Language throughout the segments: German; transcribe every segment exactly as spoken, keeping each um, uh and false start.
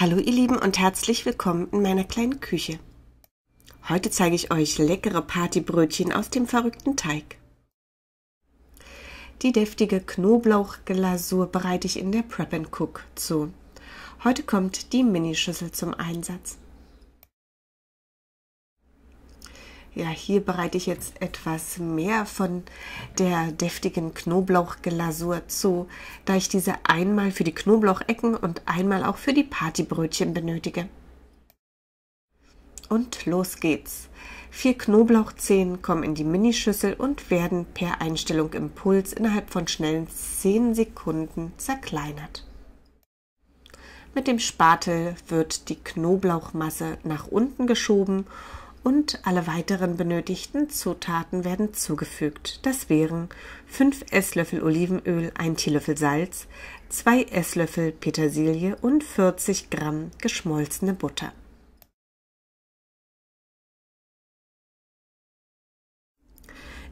Hallo ihr Lieben und herzlich willkommen in meiner kleinen Küche. Heute zeige ich euch leckere Partybrötchen aus dem verrückten Teig. Die deftige Knoblauchglasur bereite ich in der Prep and Cook zu. Heute kommt die Minischüssel zum Einsatz. Ja, hier bereite ich jetzt etwas mehr von der deftigen Knoblauchglasur zu, da ich diese einmal für die Knoblauchecken und einmal auch für die Partybrötchen benötige. Und los geht's! Vier Knoblauchzehen kommen in die Minischüssel und werden per Einstellung im Puls innerhalb von schnellen zehn Sekunden zerkleinert. Mit dem Spatel wird die Knoblauchmasse nach unten geschoben und alle weiteren benötigten Zutaten werden zugefügt. Das wären fünf Esslöffel Olivenöl, ein Teelöffel Salz, zwei Esslöffel Petersilie und vierzig Gramm geschmolzene Butter.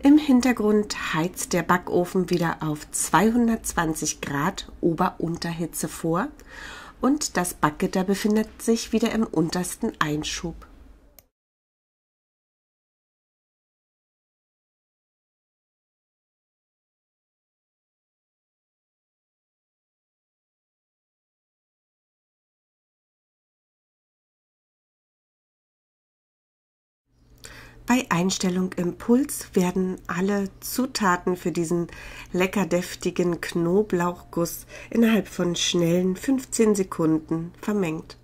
Im Hintergrund heizt der Backofen wieder auf zweihundertzwanzig Grad Ober-Unterhitze vor und das Backgitter befindet sich wieder im untersten Einschub. Bei Einstellung Impuls werden alle Zutaten für diesen lecker deftigen Knoblauchguss innerhalb von schnellen fünfzehn Sekunden vermengt.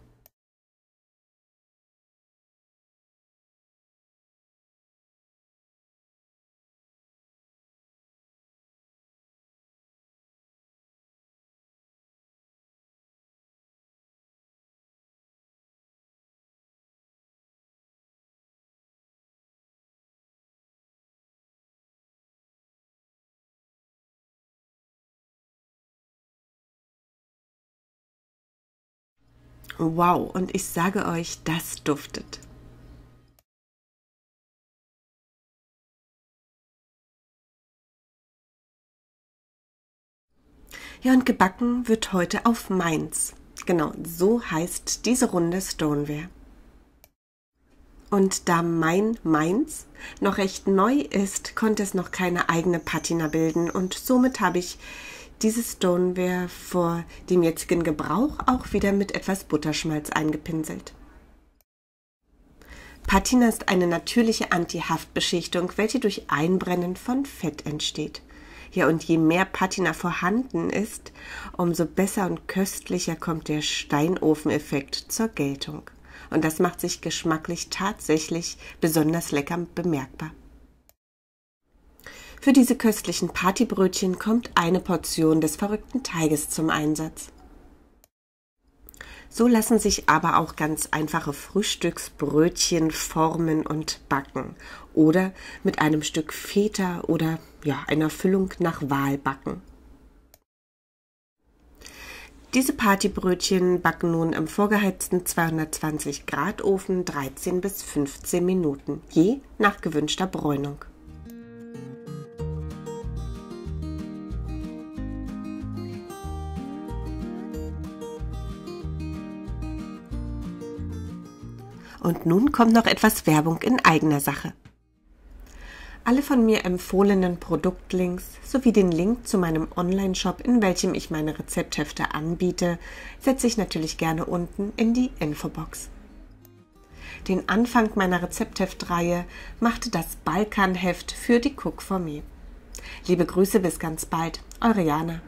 Wow, und ich sage euch, das duftet. Ja, und gebacken wird heute auf Meins. Genau, so heißt diese Runde Stoneware. Und da mein Meins noch recht neu ist, konnte es noch keine eigene Patina bilden und somit habe ich diese Stoneware vor dem jetzigen Gebrauch auch wieder mit etwas Butterschmalz eingepinselt. Patina ist eine natürliche Antihaftbeschichtung, welche durch Einbrennen von Fett entsteht. Ja, und je mehr Patina vorhanden ist, umso besser und köstlicher kommt der Steinofeneffekt zur Geltung. Und das macht sich geschmacklich tatsächlich besonders lecker bemerkbar. Für diese köstlichen Partybrötchen kommt eine Portion des verrückten Teiges zum Einsatz. So lassen sich aber auch ganz einfache Frühstücksbrötchen formen und backen oder mit einem Stück Feta oder ja, einer Füllung nach Wahl backen. Diese Partybrötchen backen nun im vorgeheizten zweihundertzwanzig Grad Ofen dreizehn bis fünfzehn Minuten, je nach gewünschter Bräunung. Und nun kommt noch etwas Werbung in eigener Sache. Alle von mir empfohlenen Produktlinks sowie den Link zu meinem Online-Shop, in welchem ich meine Rezepthefte anbiete, setze ich natürlich gerne unten in die Infobox. Den Anfang meiner Rezeptheftreihe machte das Balkanheft für die Cook for Me. Liebe Grüße, bis ganz bald, eure Jana.